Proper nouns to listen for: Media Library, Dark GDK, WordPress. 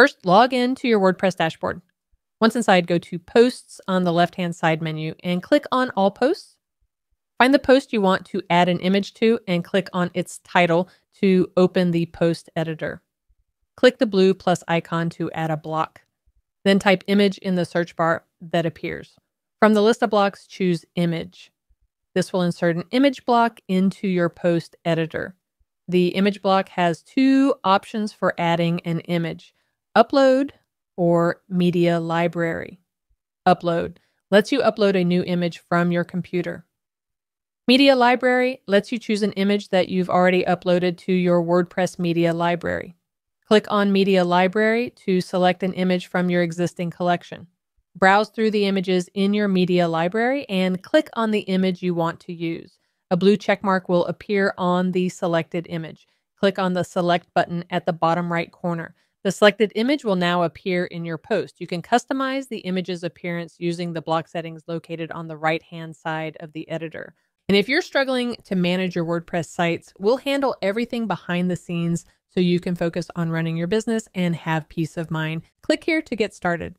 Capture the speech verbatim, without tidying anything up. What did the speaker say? First, log into your WordPress dashboard. Once inside, go to Posts on the left-hand side menu and click on All Posts. Find the post you want to add an image to and click on its title to open the post editor. Click the blue plus icon to add a block. Then type image in the search bar that appears. From the list of blocks, choose image. This will insert an image block into your post editor. The image block has two options for adding an image: upload or media library. Upload lets you upload a new image from your computer. Media library lets you choose an image that you've already uploaded to your WordPress media library. Click on Media Library to select an image from your existing collection. Browse through the images in your media library and click on the image you want to use. A blue check mark will appear on the selected image. Click on the Select button at the bottom right corner. The selected image will now appear in your post. You can customize the image's appearance using the block settings located on the right-hand side of the editor. And if you're struggling to manage your WordPress sites, we'll handle everything behind the scenes so you can focus on running your business and have peace of mind. Click here to get started.